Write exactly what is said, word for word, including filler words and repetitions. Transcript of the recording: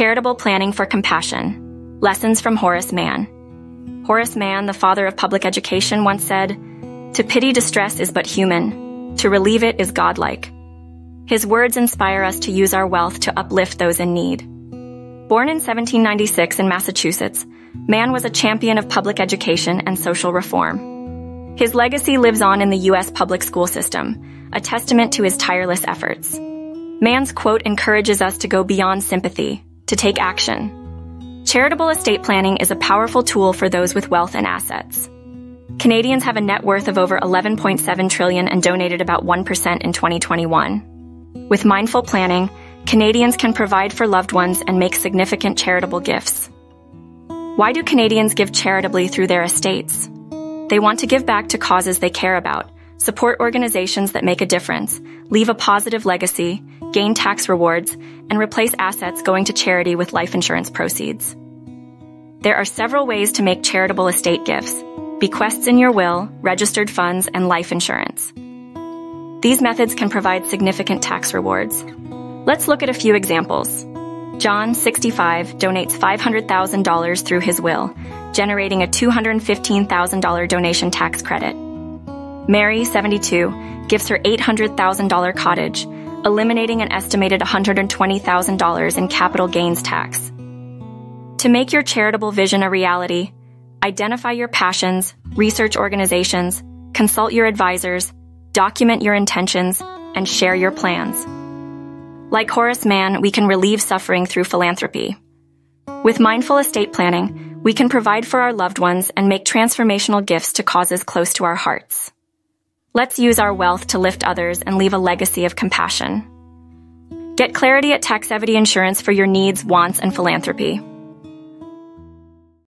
Charitable Planning for Compassion, Lessons from Horace Mann. Horace Mann, the father of public education, once said, "To pity distress is but human, to relieve it is godlike." His words inspire us to use our wealth to uplift those in need. Born in seventeen ninety-six in Massachusetts, Mann was a champion of public education and social reform. His legacy lives on in the U S public school system, a testament to his tireless efforts. Mann's quote encourages us to go beyond sympathy, to take action. Charitable estate planning is a powerful tool for those with wealth and assets. Canadians have a net worth of over eleven point seven trillion dollars and donated about one percent in twenty twenty-one. With mindful planning, Canadians can provide for loved ones and make significant charitable gifts. Why do Canadians give charitably through their estates? They want to give back to causes they care about, support organizations that make a difference, leave a positive legacy, gain tax rewards, and replace assets going to charity with life insurance proceeds. There are several ways to make charitable estate gifts: bequests in your will, registered funds, and life insurance. These methods can provide significant tax rewards. Let's look at a few examples. John, sixty-five, donates five hundred thousand dollars through his will, generating a two hundred fifteen thousand dollars donation tax credit. Mary, seventy-two, gives her eight hundred thousand dollars cottage, eliminating an estimated one hundred twenty thousand dollars in capital gains tax. To make your charitable vision a reality, identify your passions, research organizations, consult your advisors, document your intentions, and share your plans. Like Horace Mann, we can relieve suffering through philanthropy. With mindful estate planning, we can provide for our loved ones and make transformational gifts to causes close to our hearts. Let's use our wealth to lift others and leave a legacy of compassion. Get clarity at TaxEvity Insurance for your needs, wants, and philanthropy.